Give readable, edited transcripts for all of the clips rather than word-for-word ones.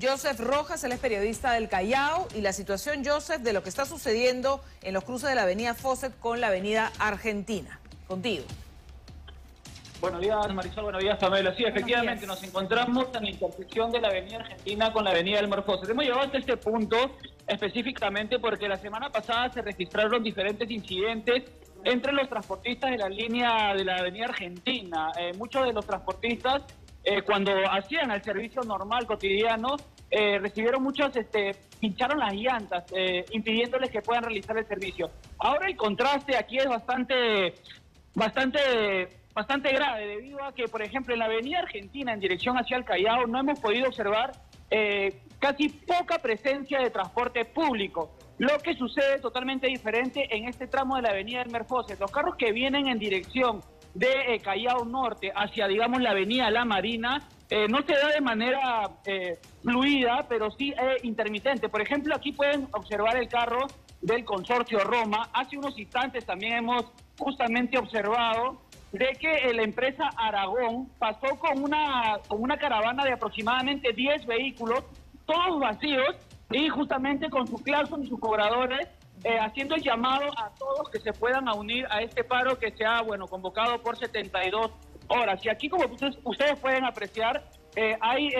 Joseph Rojas, él es periodista del Callao. Y la situación, Joseph, de lo que está sucediendo en los cruces de la avenida Faucett con la avenida Argentina. Contigo. Buenos días, Marisol. Buenos días, Pamela. Sí, efectivamente, nos encontramos en la intersección de la avenida Argentina con la avenida Elmer Faucett. Hemos llegado hasta este punto específicamente porque la semana pasada se registraron diferentes incidentes entre los transportistas de la línea de la avenida Argentina. Muchos de los transportistas, cuando hacían el servicio normal, cotidiano, recibieron muchas, pincharon las llantas, impidiéndoles que puedan realizar el servicio. Ahora el contraste aquí es bastante grave, debido a que, por ejemplo, en la avenida Argentina, en dirección hacia el Callao, no hemos podido observar casi poca presencia de transporte público. Lo que sucede totalmente diferente en este tramo de la avenida Elmer Faucett. Los carros que vienen en dirección de Callao Norte hacia, digamos, la avenida La Marina, no se da de manera fluida, pero sí intermitente. Por ejemplo, aquí pueden observar el carro del Consorcio Roma. Hace unos instantes también hemos justamente observado de que la empresa Aragón pasó con una caravana de aproximadamente 10 vehículos, todos vacíos, y justamente con sus claxon y sus cobradores, haciendo el llamado a todos que se puedan unir a este paro que se ha, bueno, convocado por 72 horas. Y aquí, como ustedes pueden apreciar, hay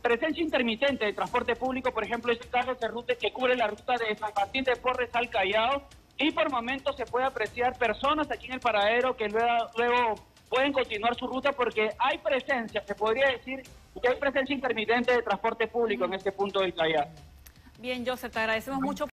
presencia intermitente de transporte público. Por ejemplo, este carro de ruta que cubre la ruta de San Martín de Porres al Callao, y por momentos se puede apreciar personas aquí en el paradero que luego pueden continuar su ruta, porque hay presencia, se podría decir que hay presencia intermitente de transporte público en este punto del Callao. Bien, Joseph, te agradecemos mucho.